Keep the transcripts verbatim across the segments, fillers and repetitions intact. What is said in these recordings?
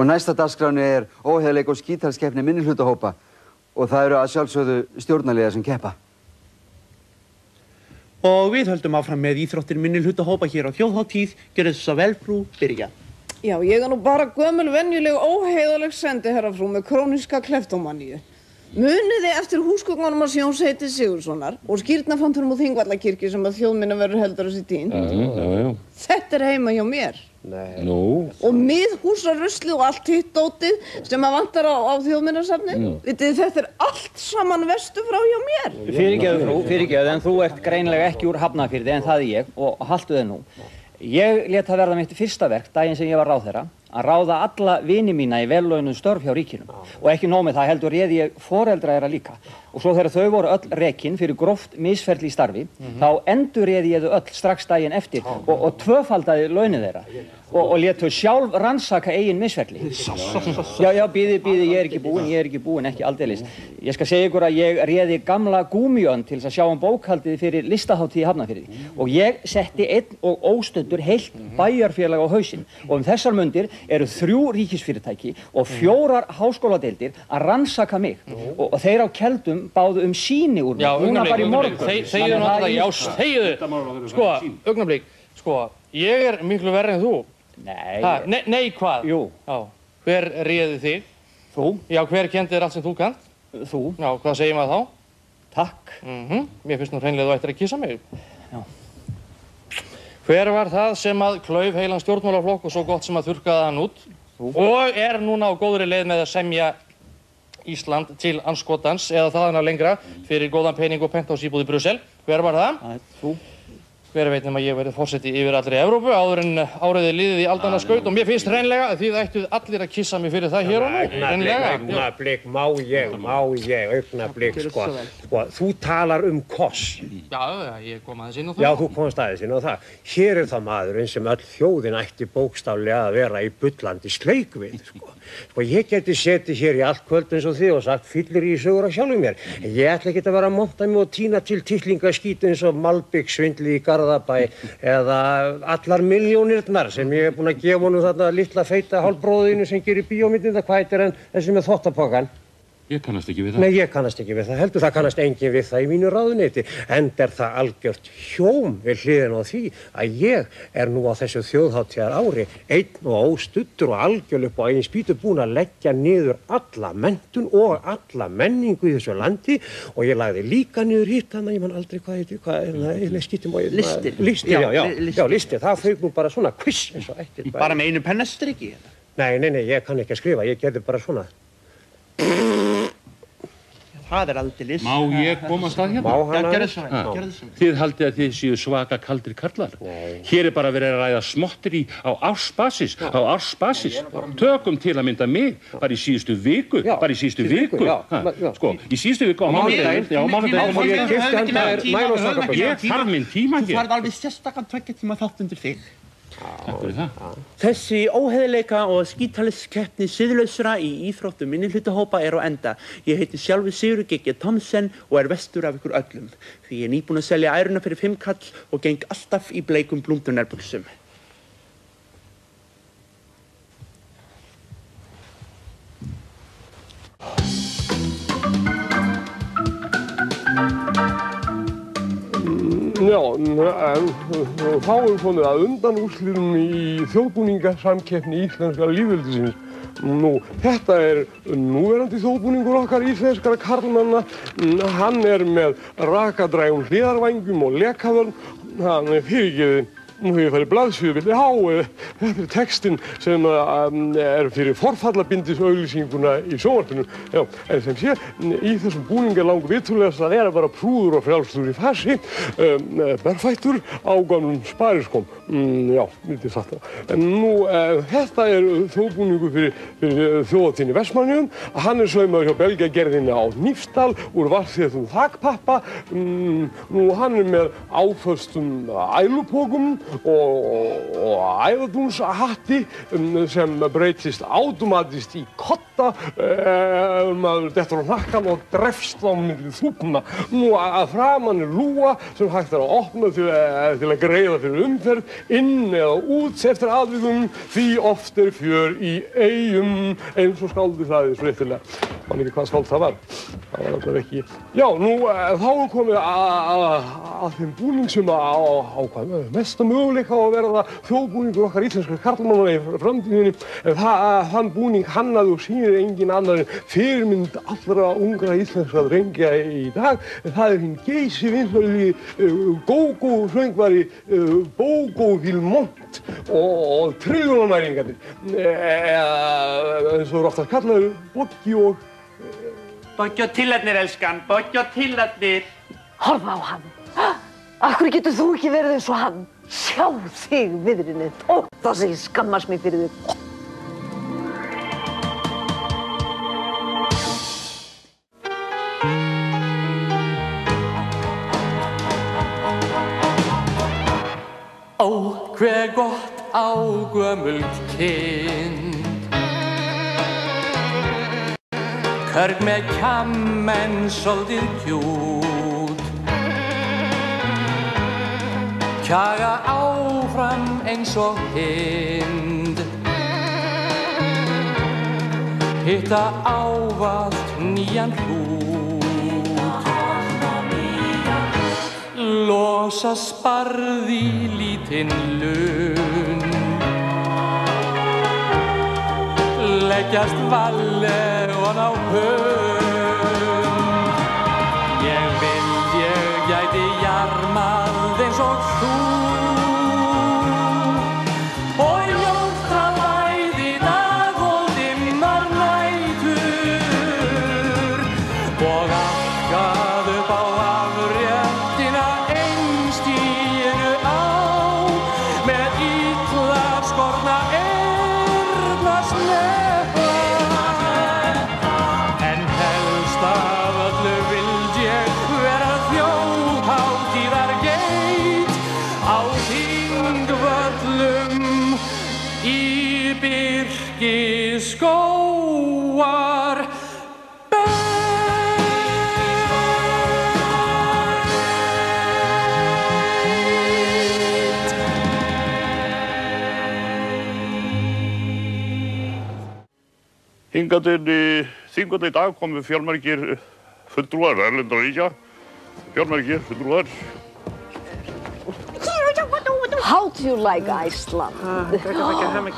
Og næsta dagskráni er óheðleik og skítalskeppni minni hlutahópa og það eru að sjálfsögðu stjórnarliðar sem keppa. Og við höldum áfram með íþróttir minni hlutahópa hér á þjóðhátíð, gerðu þess að velfrú byrja. Já, ég er nú bara gömul venjuleg óheiðaleg sendiherrafrú með króníska kleptómaníu. Muniði eftir húsgögnunum að Jóns heiti Sigurðssonar og skírnafantunum úr Þingvallakirkju sem að þjóðminna verður heldur á sér tín. Þetta er heima hjá mér. Og mið húsarusli og allt hitt dótið sem að vantar á þjóðminnasafni. Þetta er allt saman vestu frá hjá mér. Fyrirgefðu frú, fyrirgefðu, en þú ert greinlega ekki úr Hafnarfirði en það er ég og haltu þið nú. Ég let það verða mitt fyrsta verk daginn sem ég var ráðherra að ráða alla vini mína í vellaunum störf hjá ríkinum og ekki nómið það heldur réði ég foreldra þeirra líka og svo þegar þau voru öll rekinn fyrir gróft misferli í starfi þá endur réði ég þau öll strax daginn eftir og tvöfaldaði launið þeirra og let þau sjálf rannsaka eigin misferli. Já, já, býði, býði, ég er ekki búinn, ég er ekki búinn, ekki aldeilis. Ég skal segja ykkur að ég réði gamla gúmjón til þess að sjá um bókhaldið fyrir listahátíð í Hafnarfirði og ég setti einn og óstundur heilt bæjarfélag á hausinn og um þessar mundir eru þrjú ríkisfyrirtæki og fjórar háskóladeildir að rannsaka mig og þeir á keldum báðu um síni úr mig. Já, augnablik, þegiðu náttúrulega, já, þegiðu, sko, augnablik, sko, ég er miklu verri en þú. Nei. Nei, hvað? Jú. Já, hver réði þig? Þú. Já, hver kendi þér allt sem þú kannt? Þú. Já, hvað segir maður þá? Takk. Mér finnst nú hreinlega þú ættir að kissa mig. Já. Hver var það sem að klauf heilan stjórnmálaflokk og svo gott sem að þurrkaða hann út og er núna á góðri leið með að semja Ísland til anskotans eða það hana lengra fyrir góðan pening og penthouse íbúð í Brussel. Hver var það? Þú. Hver veit nema ég verið fórseti yfir allri Evrópu áður en áriði liðið í aldana skaut og mér finnst hreinlega að því það ættuð allir að kissa mig fyrir það hér og nú. Hreinlega. Augnablik, má ég, má ég, augnablik, sko. Þú talar um koss. Já, ég kom aðeins inn á það. Já, þú komst aðeins inn á það. Hér er það maðurinn sem öll þjóðin ætti bókstaflega að vera í bullandi sleik við, sko. Sko, ég geti setið hér í allt kvöld eins og þið og sagt fyllir í sögur af sjálfum mér. Ég ætla ekki að vera að monta mig og týna til titlingaskít eins og Malbik svindli í Garðabæ eða allar miljónirnar sem ég hef búin að gefa honum þarna litla feita hálfbróðinu sem gerir bíómyndina kvætir en þessi með þvottapokkann. Ég kannast ekki við það. Nei, ég kannast ekki við það. Heldur það kannast enginn við það í mínu ráðuneyti. Enda er það algjört hjóm við hliðin á því að ég er nú á þessu þjóðhátíðar ári einn og óstuddur og algjörlega upp á einn spýtu búin að leggja niður alla menntun og alla menningu í þessu landi og ég lagði líka niður hitt þannig að ég man aldrei hvað heitir, hvað er það, ég skýtti mjög... Listir. Listir, já, já, listir. Það fauk nú bara svona kviss eins og ekkert. Bara með einu pennastriki, eða? Það er aldrei list. Má ég koma að stað hérna? Má hann að list? Þið haldið að þið séu svaka kaldir karlar. Hér er bara verið að ræða smottir í á ársbasis, á ársbasis. Tökum til að mynda mig, bara í síðustu viku, bara í síðustu viku. Sko, í síðustu viku á mánudaginn, já, mánudaginn. Má ég kifti hann, það er mæl og stakka búinn. Ég þarf minn tíma hér. Þú farið alveg sérstakkan tvekkið tíma þátt undir þig. Þessi óheðleika og skítaliskeppni siðlausra í íþróttum minni hlutahópa er á enda. Ég heiti sjálfur Sigurður G G Thomsen og er vestur af ykkur öllum. Því ég er nýbúinn að selja æruna fyrir fimm kall og geng alltaf í bleikum blúndunerbuxum. Já, en þá erum við komið að undan úrslitum í þjóðbúningasamkeppni íslenska lífveldisins. Nú, þetta er núverandi þjóðbúningur okkar íslenskara karlmanna. Hann er með rakadrægum hliðarvængum og lekavörn. Hann er fyrirgefið. Nú hefur ég farið blaðsíðu vilja há. Þetta er textinn sem er fyrir forfallabindisauglýsinguna í sjónvarpinu. Já, en sem sé, í þessum búningi er langur vitúlegast að vera bara prúður og frjálstur í farsi, berfættur á gamlum spariskom. Já, myndi satt það. Nú, þetta er þjóðbúningu fyrir þjóðatíðni Vestmannaeyjum. Hann er saumaður hjá belgjagerðinni á Hnífsdal úr varðþéttum þakpappa. Nú, hann er með áföstum ælupókum og æðadúnshatti sem breytist átomatist í kotta maður dettur á hnakkan og drefst á milli þúpna. Nú að framan er lúa sem hægt er að opna til að greiða fyrir umferð, inn eða út eftir aðvikum, því oft er fjör í eigum, eins og skáldi það er sléttilega. Man ekki hvað skáld það var. Það var alltaf ekki. Já, nú þá erum komið að þeim búning sem ákvæða mesta möguleika á að verða þjóðbúningur okkar íslenskar karlmanna í framtíðinni. Þann búning hannaði og sýnir engin annar en fyrirmynd allra ungra íslenskra drengja í dag. Það er hinn geysi vinsalegi Gógó söngvari Bógó Vilmont og triljónamæringarnir. Eins og eru oftast kallaður Boggi og... Boggi og tillatnir, elskan, Boggi og tillatnir. Horfa á hann. Akkur getur þú ekki verið eins og hann? Sjá þig, viðrinni, óta sig, skammast mig fyrir þig. Ó, hver gott á gömult kind, körg með kjamm en svolítið kjút, kjaga áfram eins og hind, hitta ávallt nýjan hrút, losa sparð í lítinn lun, leggjast valle og á hund. Ég vil ég gæti jarmað eins og þú, þingat í dag komum fjölmargir fulltrúar, erlendra ríkja, fjölmargir fulltrúar. How do you like Iceland?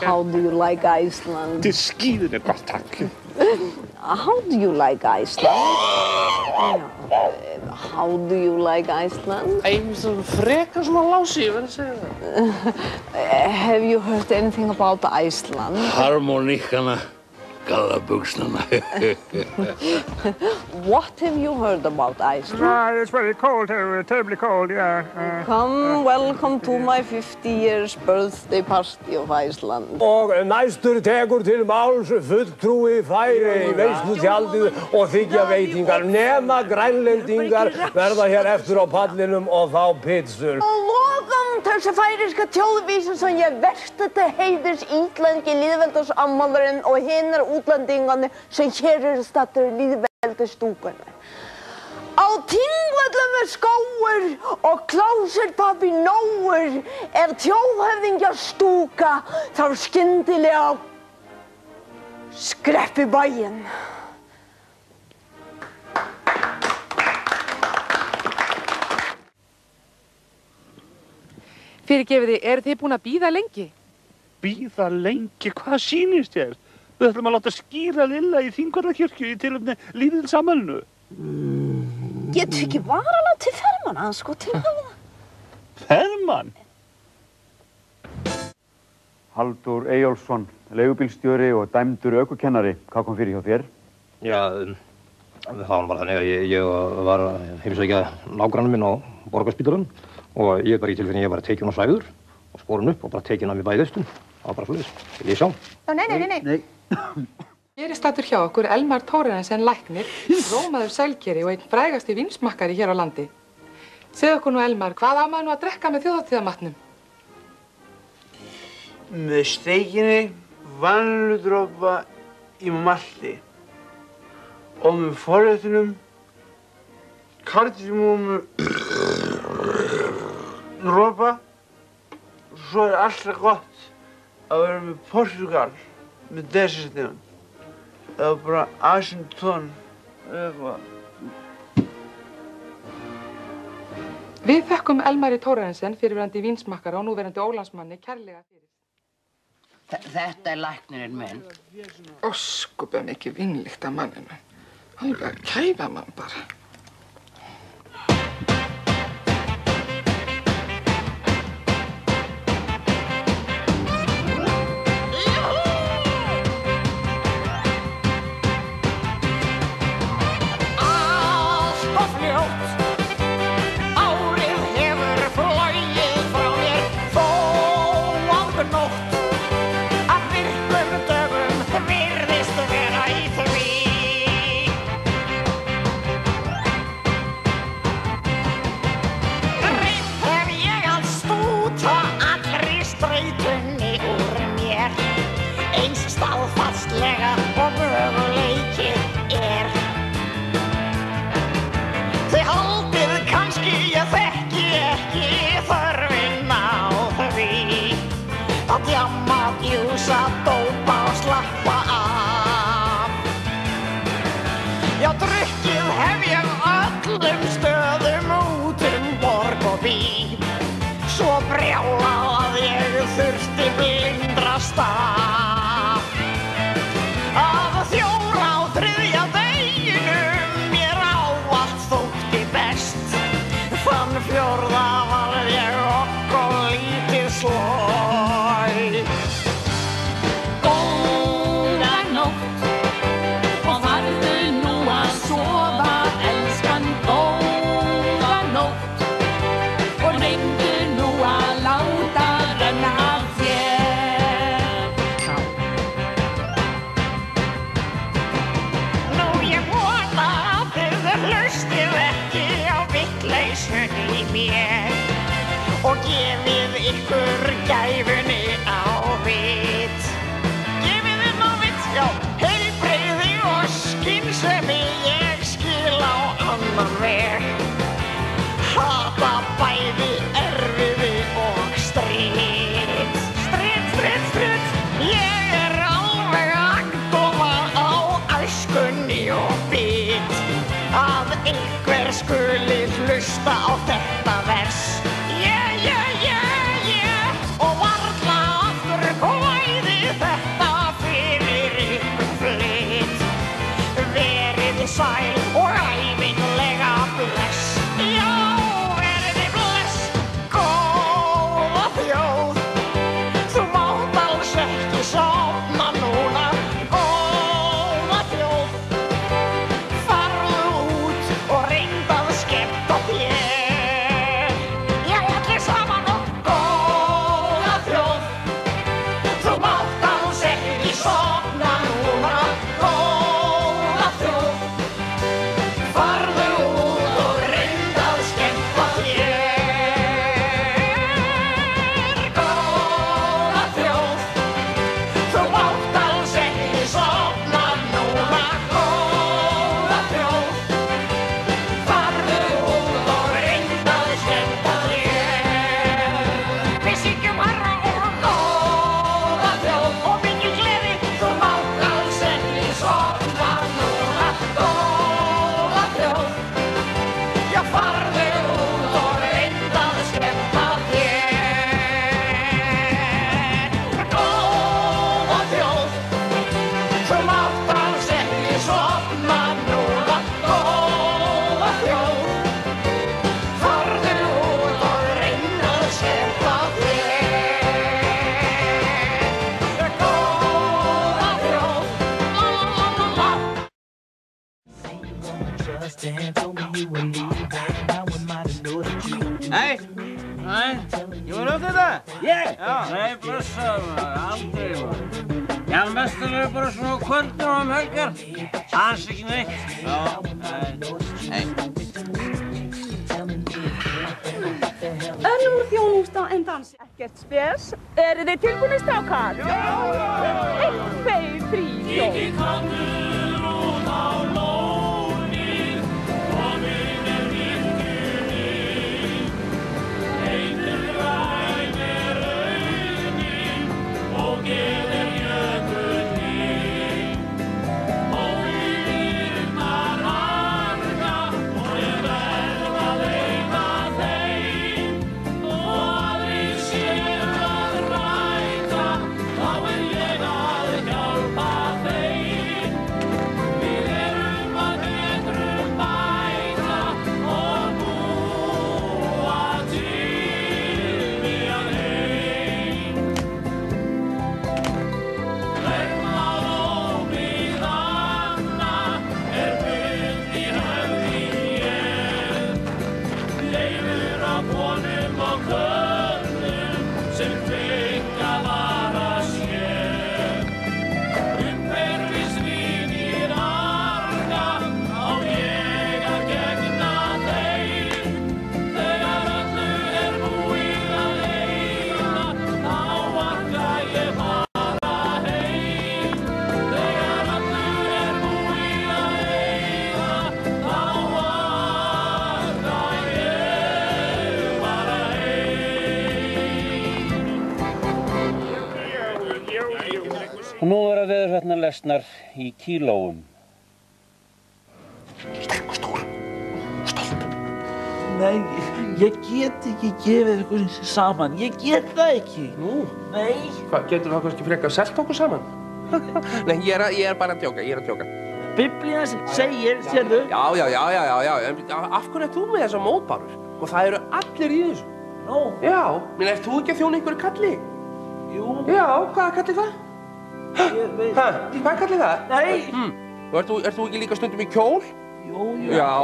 How do you like Iceland? Til skíðin er gott, takk. How do you like Iceland? How do you like Iceland? Ég finnst það frekar svona lási, ég verði að segja það. Have you heard anything about Iceland? Harmoníkana. What have you heard about Iceland? Uh, it's very cold, uh, terribly cold, yeah. Uh, Come, uh, welcome to my fifty years birthday party of Iceland. Og næstur tekur til máls fulltrúi færi í veistlutjaldið og þykja veitingar. Nema grænlendingar verða hér eftir á pallinum og þá pitsur. Þessi færiska tjóðvísum sem ég verðstætti heiðis ítlængi líðveldassammalurinn og hinnar útlendingarnir sem hér eru stættir líðveldastúkarnir. Á Þingvöllum er skóur og kláserpappi nóur, ef þjóðhöfðingjar stúka þá skyndilega skreppi bæinn. Fyrirgefiði, eru þið búin að bíða lengi? Bíða lengi? Hvað sýnist þér? Við ætlum að láta skýra Lilla í Þingvallakirkju í tilefni lýðveldisafmælinu. Getur ekki varað til fermann hans sko til að við? Fermann? Halldór Eyjólfsson, leigubílstjóri og dæmdur ökukennari. Hvað kom fyrir hjá þér? Já, það var bara þannig að ég, ég var heimsækja nágrannum minn á Borgarspítalum og ég var í tilfinni, ég var að tekið hún á svæður og skorun upp og bara tekið hún af mér bæði austum. Það var bara svoleiðis. Ég sjá. Já, nei, nei, nei, nei. Nei. Hér er staddur hjá okkur Elmar Thorarensen læknir, rómaður sælgeri og einn frægasti vínsmakkari hér á landi. Segðu okkur nú, Elmar, hvað á maður nú að drekka með þjóðhátíðarmatnum? Með steikinni, vaniludropa í malti og með forréttunum kardemómudropa. Svo er alltaf gott að vera með portúgal með desertinum. Það er bara asintón eða eitthvað. Við þökkum Elmari Thorarensen, fyrirverandi vínsmakkara og núverandi ólandsmanni, kærlega fyrir. Þetta er læknirinn minn. Óskupan ekki vinlíkt að manninu. Hann er að kæfa mann bara. Hlusta á þetta vers. Yeah, yeah, yeah, yeah. Og var nei blessaður, aldrei maður. Já, mestur er bara svona kvöldum um helgar, aðeins ekki neitt. Já, nei. Önnur þjónusta en dansi. Ekkert spes. Eru þið tilbúinir strákar? Já, já, já. Eitt, tveir, þrý, jó. Ekki kannur út á lónir, komin er virkunir. Einur væn er auðin og gerir jökullin. Móið virnar harga og ég verð að leita þeim. Og aðrið séu að ræta, þá er ég að hjálpa þeim. Við erum að betrum bæta og búa til mér heim. Verðnað ómið anna er byggd í höfði ég. Leifur á vonum og köllum sem fenga var að sé. Umhverfis vínir arga á ég að gegna þeim. Þegar öllu er búið að leina, þá arga ég bara heim. Þegar öllu er búið að leina, þá arga ég bara heim. Og nú verða veðursveitnar lesnar í kílóum. Sterk og stór og stolt. Nei, ég get ekki gefið ykkur saman. Ég get það ekki. Nú? Nei. Hvað, getur það kannski frekar selt okkur saman? Nei, ég er, að, ég er bara að djóka, ég er að djóka. Biblían sem segir, sérðu? Já, já, já, já, já, já, en af hverju ert þú með þessa mótbárur? Og það eru allir í þessu. Nú? Já, minn, ert þú ekki að þjóna einhverju kalli? Jú. Já, hvað kallir það? Ég veit. Hæ, hvað kallir það? Nei. Og ert þú, ert þú ekki líka stundum í kjól? Jú, jú. Já.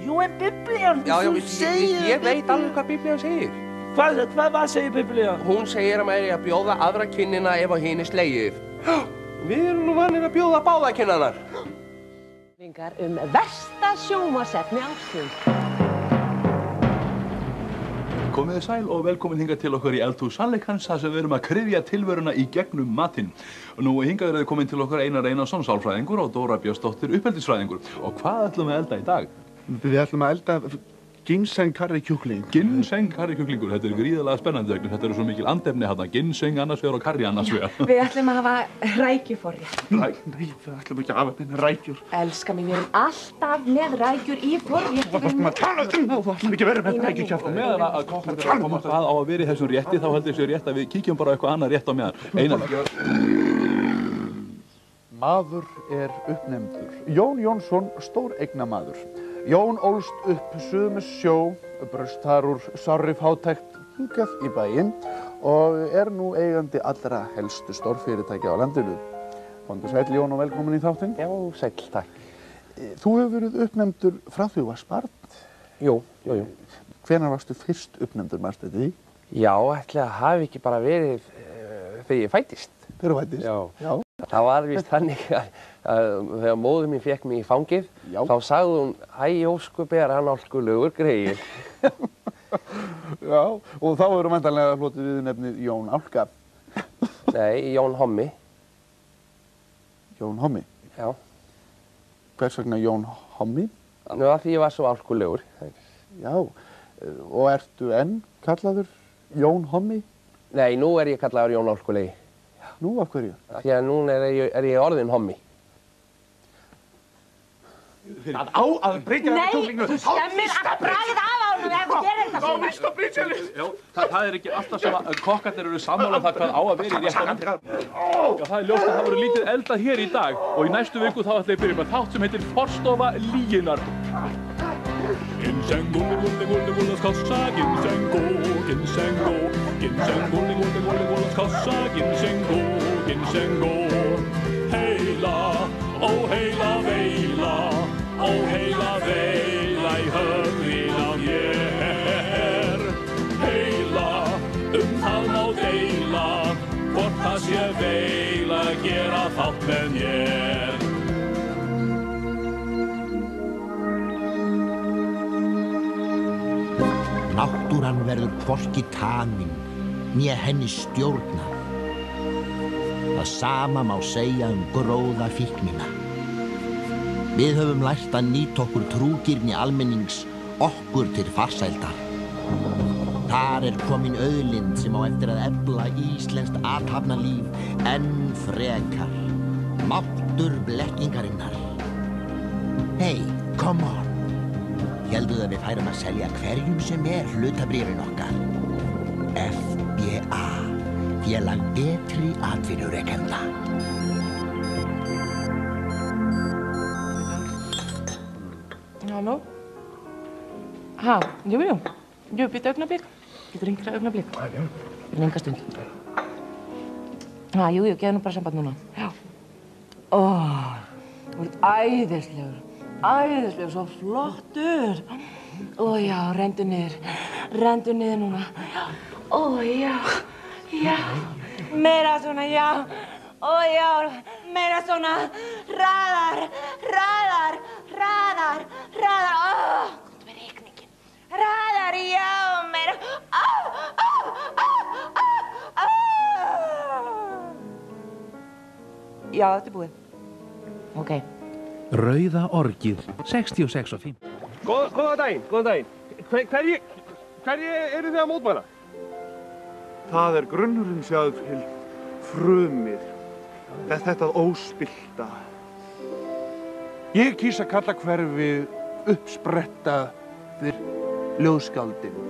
Jú, en biblían, Já, já, þú ég, segir... ég, ég veit alveg hvað biblían segir. Hvað, hvað, hvað segir biblían? Hún segir að maður er að bjóða aðra kynnina ef á hini slegið. Við erum nú vanir að bjóða báða kynnanar. Vingar um versta sjónvarpsefni ársins. Komið þið sæl og velkomin hingað til okkar í Eldhús Sannleikans þar sem við erum að kryfja tilveruna í gegnum matinn. Nú hingað eru þið komin til okkar Einar Einarsson sálfræðingur og Dóra Björnsdóttir uppeldisfræðingur. Og hvað ætlum við að elda í dag? Við ætlum að elda ginseng karri kjúkling. Ginseng karri kjúklingur, þetta er gríðarlega spennandi vegna. Þetta eru svo mikil andefni hérna, ginseng annars vegar og karri annars vegar. Við ætlum að hafa rækjuforrið. Ræk, nei, við ætlum ekki að hafa neina rækjur. Elskar mín, við erum alltaf með rækjur í forréttinum. Þú ætlum að tala um það, þú ætlum ekki að vera með rækjukjafta. Meðan að kokkarnir eru að komast að á að vera í þessum rétti, þá held ég sé rétt að við kíkjum bara á eitthvað annað rétt á meðan. Einar. Maður er uppnefndur. Jón Jónsson, stóreignamaður. Jón ólst upp suðum sjó, braust þar úr sárri fátækt hingað í bæinn og er nú eigandi allra helstu stórfyrirtækja á landinu. Komdu sæll Jón og velkomin í þáttinn. Já, sæll, takk. Þú hefur verið uppnefndur frá því þú varst barn. Jú, jú, jú. Hvenær varstu fyrst uppnefndur, marstu því? Já, ætli að hafi ekki bara verið uh, þegar ég fættist. Þegar þú fættist? Já. Já. Það var víst þannig að, að þegar móður mín fékk mig í fangið, já, þá sagði hún, æ, óskupi, er hann álkulegur greiði. Já, og þá eru mæntanlega flotið við nefnið Jón Álka. Nei, Jón Hommi. Jón Hommi? Já. Hvers vegna Jón Hommi? Nú, af því ég var svo álkulegur. Já, og ertu enn kallaður Jón Hommi? Nei, nú er ég kallaður Jón Álkulegi. Nú, af hverju? Því að núna er ég, er ég orðin hommi. Það á að breyta það kjúklinginu. Nei, þú skemmir alltaf bragið af ánum ef þú gerir þetta svona. Ná, víst á brýtjali. Já, það er ekki alltaf sem að kokkarnir eru sammála það hvað á að vera í réttanum. Já, það er ljóst að það voru lítið eldað hér í dag og í næstu viku þá ætla ég byrja með þátt sem heitir Forstofa Líginar. Ginseng, gulli, gulli, gulli, gullans kassa, ginseng, gó, ginseng, gó. Ginseng, gulli, gulli, gulli, gullans kassa, ginseng, gó, ginseng, gó. Heila, ó heila veila, ó heila veila í höfðin á mér. Heila, um það má deila. veila gera þátt með mér. Náttúran verður hvorki tamin, né henni stjórnað. Það sama má segja um gróðafíknina. Við höfum lært að nýta okkur trúgirni almennings okkur til farsældar. Þar er komin auðlind sem á eftir að efla íslenskt athafnalíf enn frekar. Máttur blekkingarinnar. Hey, come on. Hélduð að við færum að selja hverjum sem er hlutabréfin okkar. F B A, Félag betri atvinnurekenda. Halló? Hæ, jú, jú, jú, býta augnablik. Getur yngra augnablik? Já, já. En enga stund. Hæ, jú, jú, geðu nú bara samband núna. Já. Ó, þú ert æðislegur. Æðislega, svo flottur. Ó já, rendu niður. Rendu niður núna. Ó já, já. Meira svona, já. Ó já, meira svona. Hraðar, hraðar, hraðar, hraðar. Ó, komdu með reikningin. Hraðar, já, meira. Ó, ó, ó, ó, ó. Já, þetta er búið. Ok. Rauða orgið, sextíu og sex og fimm. Góðan daginn, góðan daginn. Hverji, hverji eru þið að mótmæla? Það er grunnurinn sjáðu til frumir. Þetta óspillta. Ég kýs að kalla hverfið uppsprettaðir ljóðskáldin.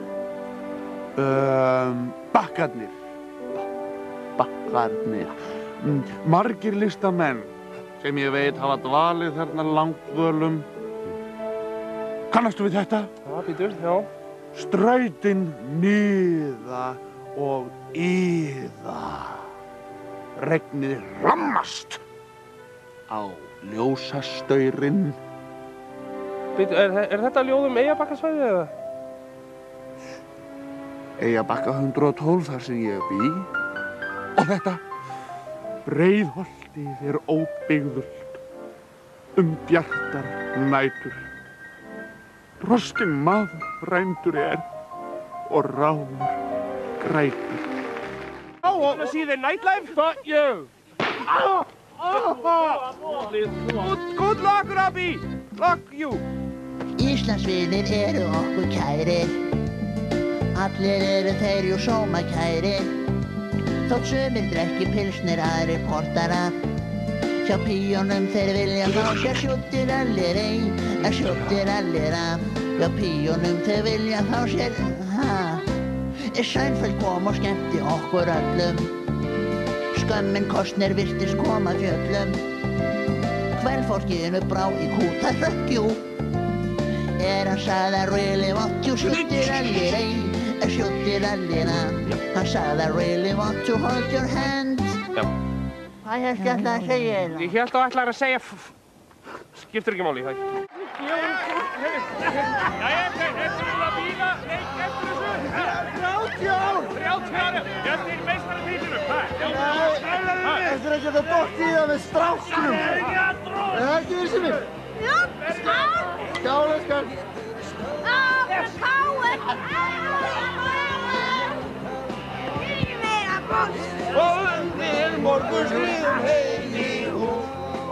Bakkarnir. Bakkarnir. Margir listamenn. Sem ég veit hafa dvalið þarna langvölum. Kannastu við þetta? Já, býtur, já. Strautinn niða og yða. Regnið rammast á ljósastaurinn. Býtur, er, er þetta ljóðum Eyjabakkasvæðið eða? Eyjabakka hundrað og tólf þar sem ég bý. Og þetta. Breiðholtið er óbyggðult, um bjartar nætur. Brostinn maður frændur er og rámur grætur. Á, og síðan nætlæf. Fuck you! Á, og good luck, Rabbi! Fuck you! Íslandsvinir eru okkur kæri. Allir eru þeir jú sóma kæri. Þótt sömur drekki pilsnir aðri portara. Hjá píjónum þeir vilja ná sér sjúttir allir ei, að sjúttir allir af. Hjá píjónum þeir vilja ná sér, ha. Sænfell kom og skemmti okkur öllum. Skömmin kostnir virtist koma fjöllum. Kvenfólkiðinu brá í kúta hlökkjú. Er hann sagði að really want you, sjúttir allir ei, að sjúttir allir af. Hann sagði að really want to hold your hand. Já. Hvað held ég alltaf að segja þér það? Ég held að alltaf að segja f... Skiptir ekki máli, það ekki. Jæja, þetta er að bíla leik eftir þessu. Þrjátjón! Þrjátjón! Þetta er meistarinn bílunum, það. Þetta er ekki að það dótt í það með stráknum. Það er ekki að dróð. Það er ekki því sem við. Já, skál! Skál, skál. Á, káinn! Og undir morgun skriðum heim í hún.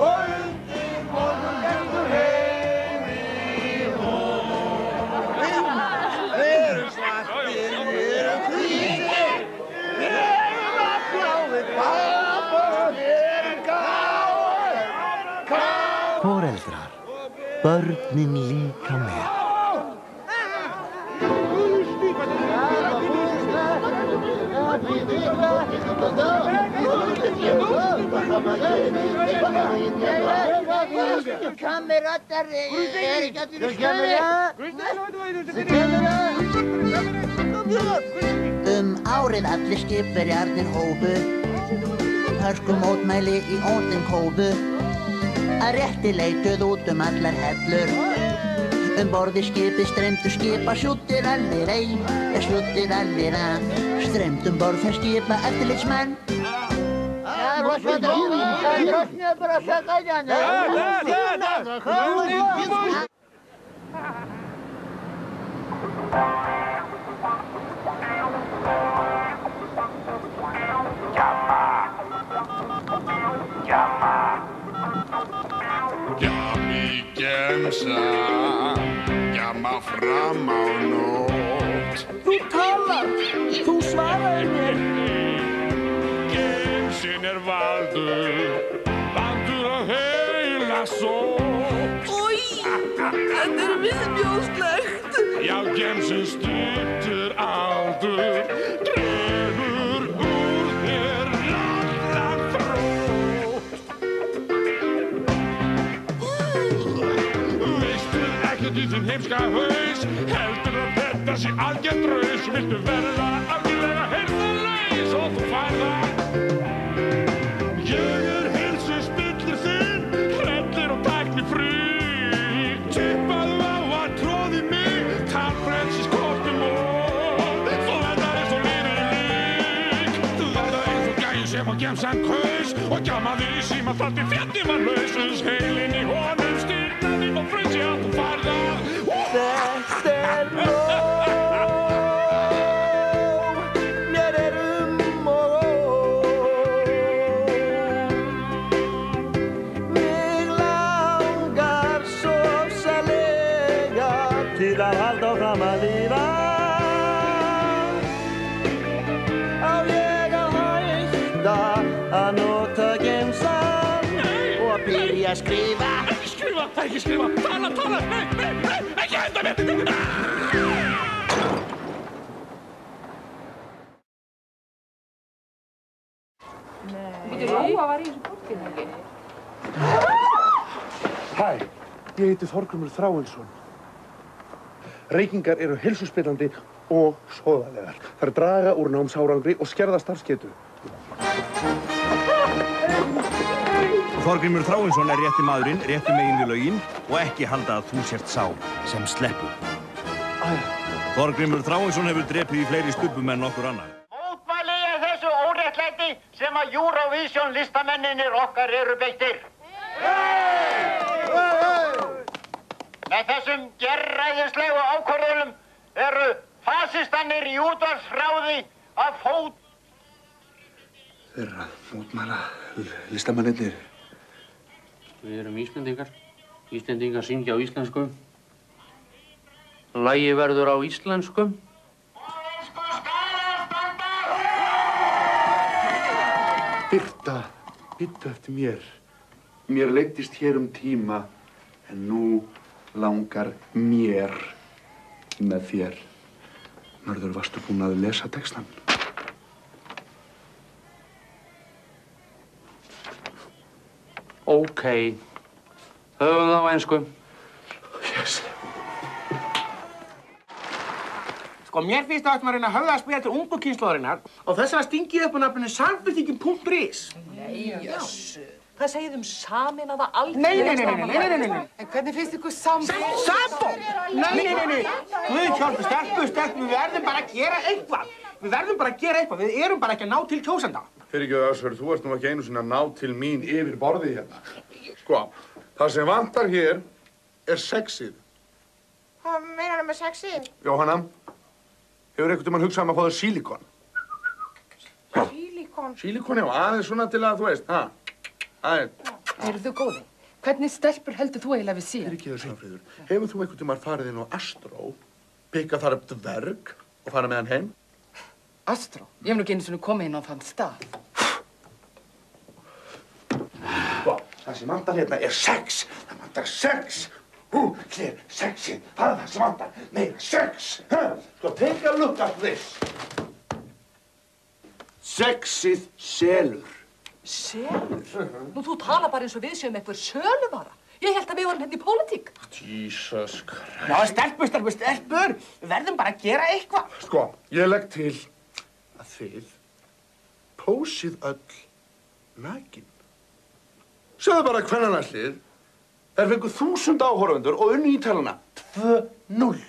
Og undir morgun skriðum heim í hún. Við erum svartir, við erum hvítir. Við erum afljáðir káur, við erum káur, káur. Foreldrar, börnin líka með. Kamerattar er ekki allir í stöði. Um árið allir skipverjarnir hópu. Hörsku mótmæli í óndin kópu. Að rétti leituð út um allar hellur. Um borði skipi streymdu skipa sjúttir allir ei, sjúttir allir að. Streymdum borð þær skipa eftirlitsmenn. Για μα φράμα ονότ. Þú talar, þú svarar mér. Gemsinn er valdur, valdur á heila sót. Oj, þetta er viðbjóðslegt. Já, gemsinn stuttur aldur, drefur úr þér alla þrótt. Veistu ekkert í þinn heimska haus, heldur að þetta sé algjört raus. Viltu verða algjörlega heyrnarlaus og þú færð það. Og gemsan kaus og gjamaði í síma þátti fjalli var lausins heilinn í honum styrnaði og frunsi að þú farða. Þetta er nóg, mér er um og ó. Mig langar svo særlega til að halda áfram að lifa. Að nota gemsan og að byrja að skrifa. Ekki skrifa, ekki skrifa, tala, tala, nei, nei, nei, ekki enda mér! Nei. Býtu Lóa var í þessu bortinu, ekki? Hæ, ég heiti Þorgrymur Þráinsson. Reykingar eru heilsuspillandi og sóðalegar. Þær draga úr námsárangri og skerða starfsgetu. Þorgrymur Þráinsson er rétti maðurinn, rétti meginn við lögin og ekki halda að þú sért sá sem sleppur. Þorgrymur Þráinsson hefur drepið í fleiri stubum en nokkur annar. Mótmæli ég þessu óréttlæti sem að Eurovision listamennir okkar eru beittir. Með þessum gerræðislegu ákvörðunum eru fasistannir í útvarpsráði að fót. Þeir eru að mótmæla listamennir. Við erum Íslendingar. Íslendingar syngja á íslenskum. Lagi verður á íslenskum. Birta, byttu eftir mér. Mér leiddist hér um tíma, en nú langar mér með þér. Mörður, varstu búin að lesa textan? Ok, höfum það á einsku. Yes. Sko, mér finnst það að maður reyna að höfða að spila til ungu kynslóðarinnar og þess að stingið upp á nafninu samfylkingin punktur is. Nei, jössu. Hvað segið um sameinaða aldrei? Nei, nei, nei, nei, nei, nei, nei. En hvernig finnst ykkur sambó? Sambó? Nei, nei, nei, nei. Guð hjálpi, stelpu, stelpu, við verðum bara að gera eitthvað. Við verðum bara að gera eitthvað, við erum bara ekki að ná til kjósenda. Fyrirgefðu Össur, þú ert nú ekki einu sinni að ná til mín yfir borðið hérna. Sko, það sem vantar hér er sexið. Hvað meinar það með sexið? Jóhanna, hefur einhvern tímann hugsað um að fá þér sílikon? Sílikon? Sílikon, já, aðeins svona til að, þú veist, ha, aðeins. Heyrðu þú góði, hvernig stelpur heldur þú eiginlega við síðan? Fyrirgefðu Sæfríður, hefur þú einhvern tímann farið inn á Astró, pikkað þar upp dverg og farað með hann heim? Astró? Ég hef nú ekki einu sinni komið inn á þann stað. Sko, það sem vantar hérna er sex. Það vantar sex. Hú, hlir, sexin. Það er það sem vantar. Meira sex. Sko, take a look at this. Sexið selur. Selur? Nú, þú tala bara eins og við séum eitthvað söluvara. Ég held að við vorum hérna í pólitík. Jesus Christ. Já, stelpur, stelpur, stelpur. Við verðum bara að gera eitthvað. Sko, ég legg til að þið pósið öll nakin. Sjáðu bara kvennanallið er fengu þúsund áhorfendur og unni í talana tvö núll.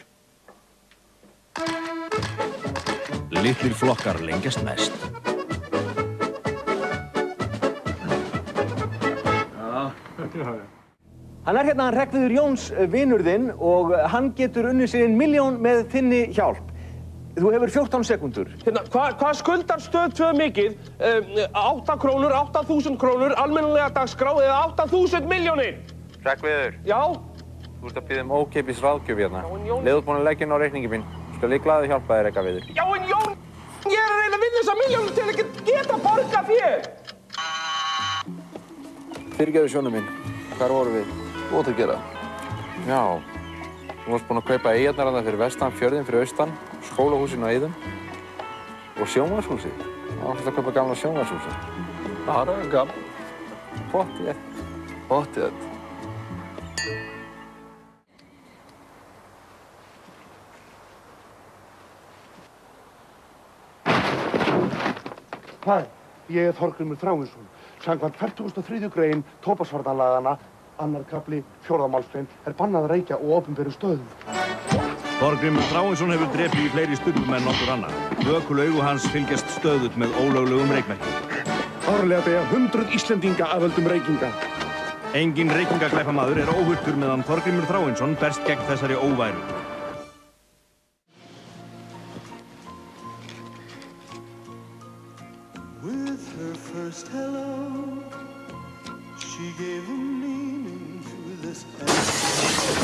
Litlir flokkar lengjast mest. Já, já. Hann er hérna Hreggviður Jóns vinurðinn og hann getur unnið sér einn milljón með þinni hjálp. Þú hefur fjórtán sekúndur. Hérna, hvað hva skuldar stöð tvö mikið? átta krónur, átta þúsund krónur, almennilega dagskrá eða átta þúsund milljónir? Hreggviður. Já? Þú ert að biðja um ókeypis ráðgjöf hérna. Já, en Jón... Leðu búin að leggja inn á reikningi minn. Skal ég glaður hjálpa þér eitthvað við þér. Já, en Jón... Ég er að reyna að vinna þessa milljónir til að geta borgað fé. Fyrirgefðu, sonur minn. Hvar vorum við? Þú átt að gera. Já, þú varst búinn að kaupa eyjarnar þarna fyrir vestan, fjörðinn fyrir austan, skólahúsin á Eyðum og sjónvarpshúsi. Þú átt að kaupa gamla sjónvarpshúsi. Það er gamla. Pottþétt. Pottþétt. Hvað? Ég er Þorgrímur Þráinsson. Samkvæmt fertugasta og þriðju grein tóbaksvarnalaganna annar kafli, fjórða málsgrein, er bannað að reykja og opinberum stöðum. Þorgrímur Þráinsson hefur drepið í fleiri stundum en nokkur annar. Vökulaugu hans fylgjast stöðut með ólöglegum reykmerkjum. Árlega deyja hundruð Íslendinga af völdum reykinga. Engin reykingaglæpamaður er óhultur meðan Þorgrímur Þráinsson berst gegn þessari óværu. With her first hello, she gave a meaning to this episode.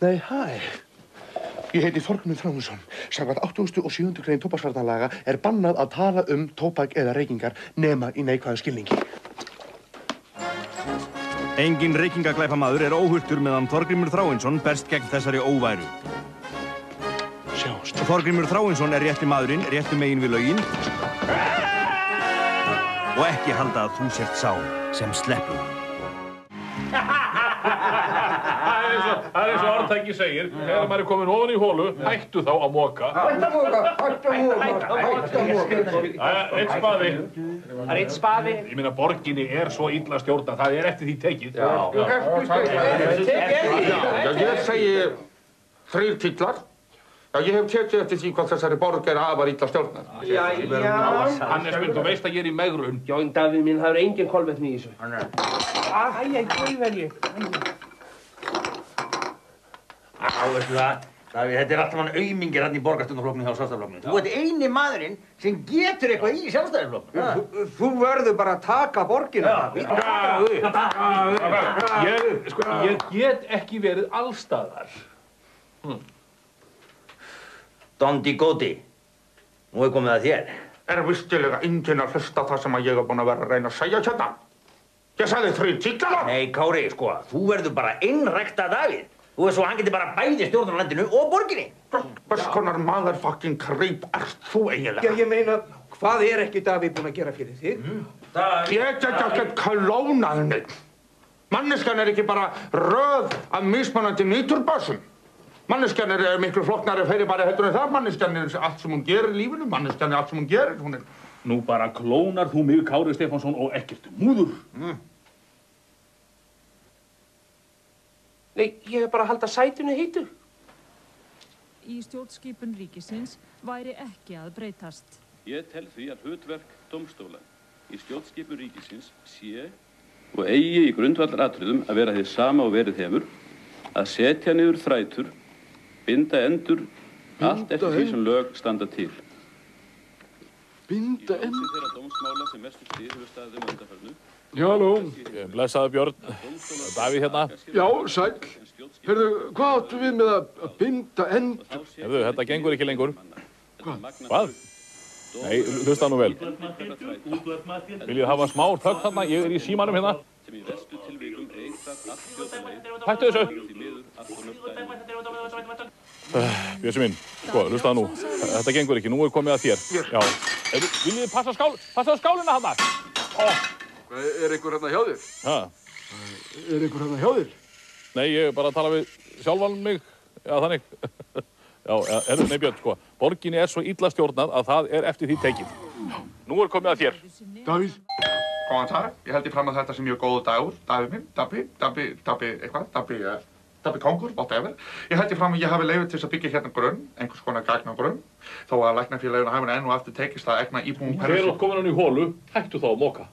Nei, hæ. Ég heiti Þorgrímur Þráinsson. Samkvæmt áttugasta og sjöundu grein tóbaksvarnalaga er bannað að tala um tóbak eða reykingar nema í neikvæðu skilningi. Engin reykingaglæpamaður er óhultur meðan Þorgrímur Þráinsson berst gegn þessari óværu. Þorgrímur Þráinsson er rétti maðurinn, réttu megin við lögin og ekki halda að þú sért sá sem sleppur. Það er eins og orðtæki segir, þegar maður er komin ofan í hólu, hættu þá að moka. Hættu að moka, hættu að moka, hættu að moka. Það er eitt spaði. Það er eitt spaði. Ég meina, borginni er svo illa stjórnað, það er eftir því tekið. Ég segi þrír titlar. Já, ég hef tekið eftir því hvað þessari borg er afar illa stjórnar. Já, já. Hannes, minn, þú veist að ég er í megrun. Já, en Davíð minn, það eru engin kolvetni í þessu. Æ, æ, góðverði. Á, veistu það, Davíð, þetta er alltaf mann aumingir hann í borgarstjórnarfloknum hjá sjálfstæðarfloknum. Þú ert eini maðurinn sem getur eitthvað í sjálfstæðarfloknum. Þú verður bara að taka borgina. Ég, sko, ég get ekki verið allstaðar. Dondi Góti, nú er komið að þér. Er vistilega enginn að hlusta það sem að ég hef búin að vera að reyna að segja hérna? Ég sagði þrír titlar. Nei, Kári, sko, þú verður bara innrækta Davíð. Þú veist svo, hann geti bara bæði stjórnarlandinu og borginni. Hvers konar motherfucking creep ert þú eiginlega? Já, ég meina, hvað er ekki Davíð búin að gera fyrir þig? Ég get ekki klónað neitt. Manneskjan er ekki bara röð af mismunandi nýturbössum. Manneskjarnir er miklu flokknari að færi bara heldur en það. Manneskjarnir er allt sem hún gerir í lífinu. Manneskjarnir er allt sem hún gerir. Hún er... Nú bara klónar þú mig, Kári Stefánsson, og ekkert múður. Mm. Nei, ég hef bara haldið sætinu heitu. Í stjórnskipun ríkisins væri ekki að breytast. Ég tel því að hlutverk dómstóla í stjórnskipun ríkisins sé og eigi í grundvallaratriðum að vera þið sama og verið hefur, að setja niður þrætur, binda endur, allt eftir því sem lög standa til. Binda endur? Í ljósi þeirra dómsmála sem mestur stið hefur staðið um undanförnu. Já, halló. Blessaður Björn. Davíð hérna. Já, sæll. Heyrðu, hvað áttu við með að binda endur? Heyrðu, þetta gengur ekki lengur. Hvað? Hvað? Nei, hlusta nú vel. Viljið hafa smá þögn þarna? Ég er í símanum hérna. Hættu þessu! Bjössi minn, sko, hlusta það nú. Þetta gengur ekki, nú er komið að þér. Já. Viljið þið passa skál... Passa á skálina þarna! Er einhver hérna hjá þér? Hæ? Er einhver hérna hjá þér? Nei, ég er bara að tala við sjálfan mig. Já, þannig. Já, herru, nei Björn, sko. Borginni er svo illa stjórnað að það er eftir því tekið. Nú er komið að þér. Davíð. Góðan dag, ég held ég fram að þetta sem mjög góðu dagur, Davíð minn, Dabbi, Dabbi, Dabbi, eitthvað, Dabbi, pabbi kongur, whatever. Ég held ég fram að ég hafi leyfið til þess að byggja hérna grunn, einhvers konar gagnagrunn, þó að læknafélaginu hafi enn og aftur tekist að egna íbúum Persi. Þegar þú komin hann í holu, hættu þá að moka.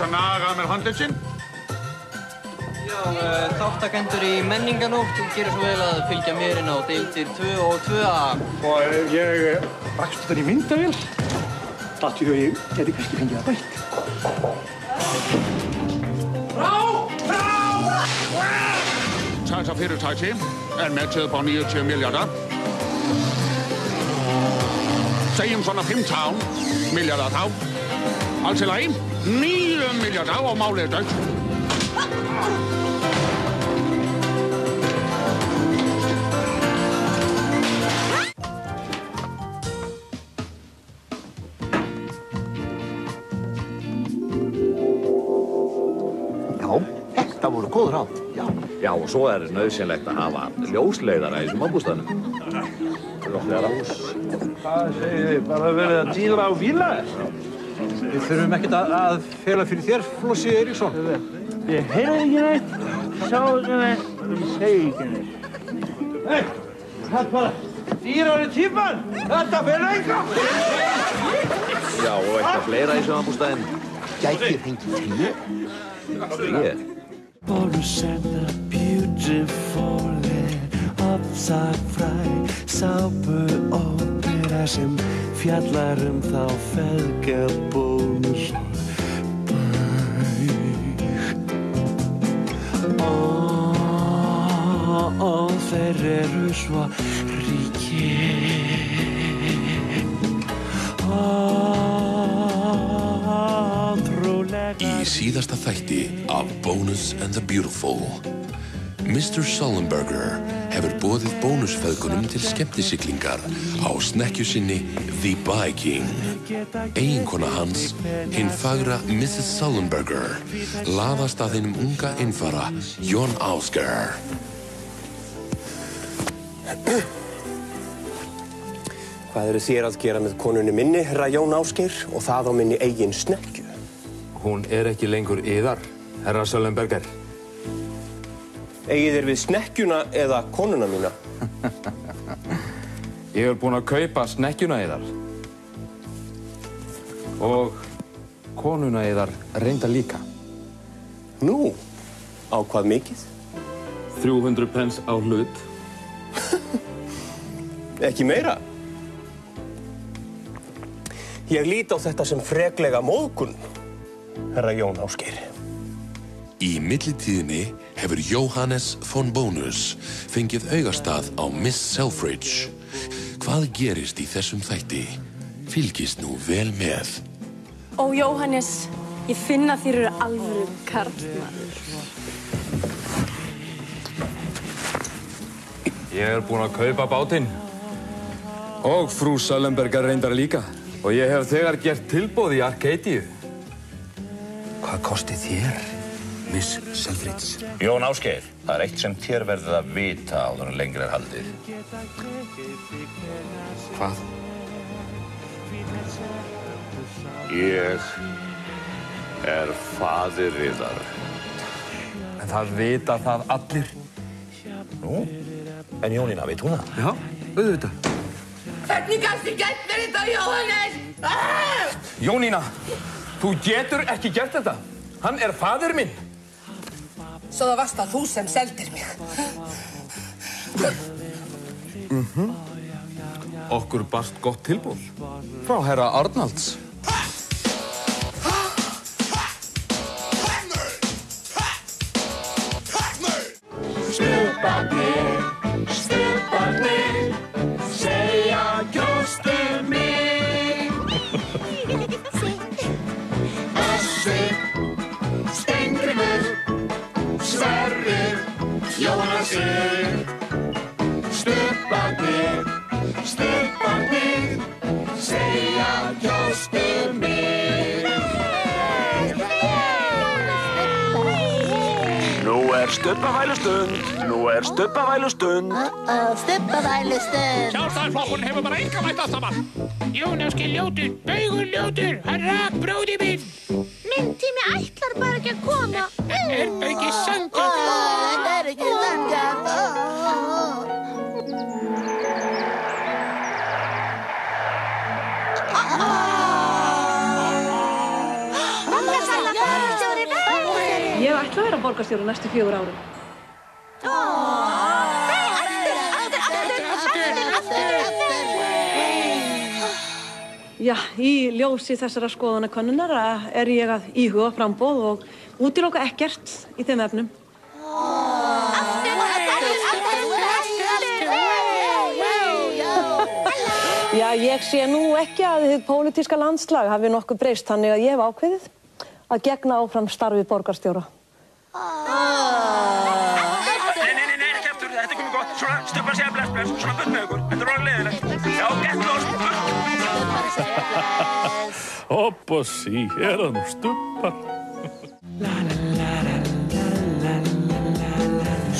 Að naga með handlið sinn. Já, uh, þáttakendur í menninganótt, þú gerir svo vel að fylgja mér inn á deildir tvö og tvö a. Og uh, ég rakst þetta í myndavél. Datt í hug ég gæti kannski fengið það bætt. Rá! Rá! Sæns af fyrirtæki er metið upp á níutíu milljarðar. Segjum svona fimmtán milljarðar þá. Alls í lagi, níu milljarðar og málið er dautt. Já, þetta voru góð ráð. Já. Já, og svo er nauðsynlegt að hafa ljósleiðara í þessum ábústaðnum. Ljós. Hvað segir þið? Bara verið að dýra á bílaðir? Við þurfum ekkert að, að fela fyrir þér, Flossi Eiríksson. Ég heyrði ekki neitt, sá ekki neitt, ég segi ekki neitt. Nei, það er bara dýrar í tíman, þetta fela eitthvað! Já, og eitthvað fleira í sjónabústæðin. Gæti fengið tré? Tré? Borusetta beautifully, afsakfræ, sápu ópera sem fjallarum þá felgað bónus bæk. Ó, ó, þeir eru svo ríkir. Ó, trúlega. Í síðasta þætti af Bonus and the Beautiful. mister Sullenberger hefur boðið bónusfeðgunum til skemmtisiglingar á snekkjusinni The Biking. Eiginkona hans, hinn fagra missus Sullenberger, laðast að hinnum unga innfara John Oscar. Hvað eru þér að gera með konunni minni, herra Jón Ásgeir, og það á minni eigin snekkju? Hún er ekki lengur yðar, herra Sullenberger. Eigið þér við snekkjuna eða konuna mína? Ég er búinn að kaupa snekkjuna yðar. Og konuna yðar reynda líka. Nú, á hvað mikið? þrjú hundruð pens á hlut. Ekki meira? Ég lít á þetta sem freklega móðgun, herra Jón Ásgeir. Í millitíðinni hefur Jóhannes von Bonus fengið augastað á Miss Selfridge. Hvað gerist í þessum þætti? Fylgist nú vel með. Ó, Jóhannes, ég finna þér eru alvöru karlmaður. Ég er búinn að kaupa bátinn. Og frú Sullenberger reyndar líka. Og ég hef þegar gert tilboð í Arcadia. Hvað kosti þér? Miss Selfridge. Jón Ásgeir, það er eitt sem þér verður að vita áður en lengra er haldið. Hvað? Ég er faðir yðar. En það vita það allir. Nú, en Jónína, veit hún það? Já, auðvitað. Hvernig kannski gert mér þetta, Jóhannes? Ah! Jónína, þú getur ekki gert þetta. Hann er faðir minn. Svo það varst að þú sem seldir mig. Mm-hmm. Okkur barst gott tilboð. Frá herra Arnalds. Stjúparnir, stjúparnir, segja kjóstu mig. Össur, Steingrimur, Sverrir, Jónasir. Stubbarnir, stubbarnir, segja kjóstu Stubba vælustund. Nú er Stubba vælustund. Uh-oh, Stubba vælustund. Sjálfstæðisflokkurinn hefur bara enga mætt allt saman. Jónaski ljótur, Baugur ljótur, herra bróði minn. Minn tími ætlar bara ekki að koma. Er Baugi sannkjönd? Það er ekki sannkjönd. Ætla að vera borgarstjóri næstu fjögur árum. Nei, aftur, aftur, aftur, aftur, aftur, aftur. Já, í ljósi þessara skoðanakönnunar er ég að íhuga framboð og útiloka ekkert í þeim efnum. Aftur, aftur, aftur, aftur, aftur. Já, ég sé nú ekki að þið pólitíska landslag hafi nokkuð breyst, þannig að ég hef ákveðið að gegna áfram starfi borgarstjóra. Nei, nei, nei, nei, ekki eftir, þetta er komið gott. Svona, Stubba segja bless, bless, svona burt með ykkur. Þetta er orðið leiðilegt. Já, gett loss, burt. Hopp og sí, er það nú Stubba.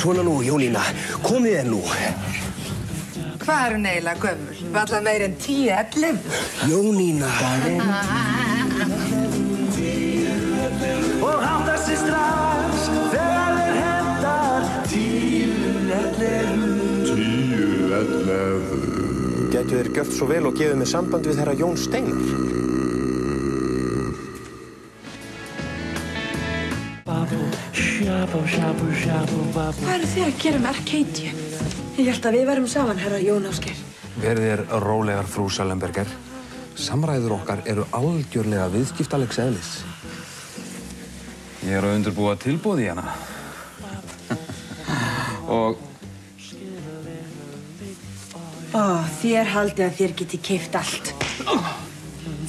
Svona nú, Jónína, komið þér nú. Hvað er hún eiginlega gömul? Varla meir en tíu ellum. Jónína. Og háttast sér strax, þegar þeir hendar tíu ellefu. Tíu ellefu. Gætu þeir gert svo vel og gefið mig samband við herra Jón Steinar. Hvað eru þið að gera með Arcadia? Ég held að við varum saman, herra Jón Ásgeir. Verðið er rólegar, frú Sallenberger. Samræður okkar eru algjörlega viðskiptalegs eðlis. Ég er að undurbúa tilbúð í hana. Og... Ó, þér haldið að þér geti keypt allt.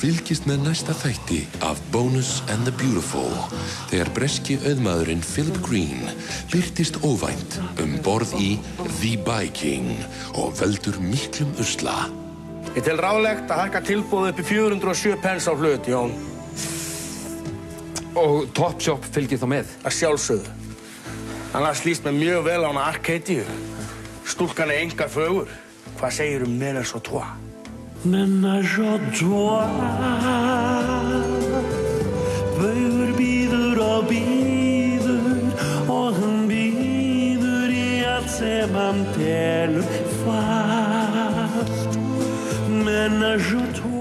Fylgist með næsta þætti af Bonus and the Beautiful þegar breski auðmaðurinn Philip Green byrtist óvænt um borð í The Viking og veldur miklum usla. Ég tel ráðlegt að hækka tilbúð upp í fjögur hundruð og sjö pence á hlut, Jón. Og Topshop fylgir þá með? Að sjálfsögðu. Annars slýst mér mjög vel á hana Arcadia. Stúlkan er enga fögur. Hvað segir um ménage à trois? Ménage à trois. Baugur bíður og bíður og hann bíður í allt sem hann telur fast. Ménage à trois.